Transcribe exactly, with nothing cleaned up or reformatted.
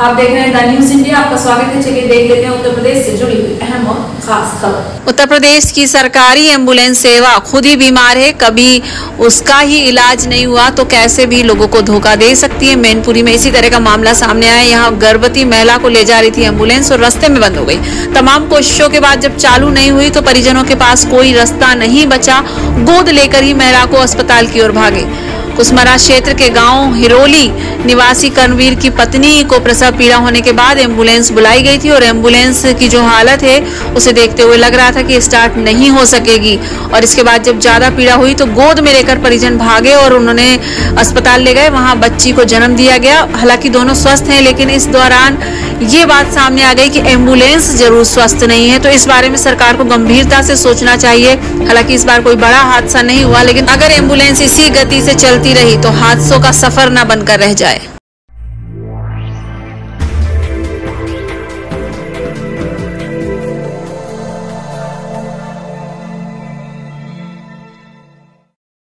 आप देख रहे हैं द न्यूज़ इंडिया, आपका स्वागत है। चलिए देख लेते हैं उत्तर प्रदेश से जुड़ी हुई अहम और खास खबर। उत्तर प्रदेश की सरकारी एम्बुलेंस सेवा खुद ही बीमार है, कभी उसका ही इलाज नहीं हुआ तो कैसे भी लोगों को धोखा दे सकती है। मैनपुरी में इसी तरह का मामला सामने आया। यहाँ गर्भवती महिला को ले जा रही थी एम्बुलेंस और रास्ते में बंद हो गई। तमाम कोशिशों के बाद जब चालू नहीं हुई तो परिजनों के पास कोई रास्ता नहीं बचा, गोद लेकर ही महिला को अस्पताल की ओर भागे। कुसमरा क्षेत्र के गांव हिरोली निवासी कर्णवीर की पत्नी को प्रसव पीड़ा होने के बाद एम्बुलेंस बुलाई गई थी और एम्बुलेंस की जो हालत है उसे देखते हुए लग रहा था कि स्टार्ट नहीं हो सकेगी। और इसके बाद जब ज्यादा पीड़ा हुई तो गोद में लेकर परिजन भागे और उन्होंने अस्पताल ले गए। वहां बच्ची को जन्म दिया गया। हालांकि दोनों स्वस्थ हैं, लेकिन इस दौरान ये बात सामने आ गई कि एम्बुलेंस जरूर स्वस्थ नहीं है, तो इस बारे में सरकार को गंभीरता से सोचना चाहिए। हालांकि इस बार कोई बड़ा हादसा नहीं हुआ, लेकिन अगर एम्बुलेंस इसी गति से चलती रही तो हादसों का सफर न बनकर रह जाए।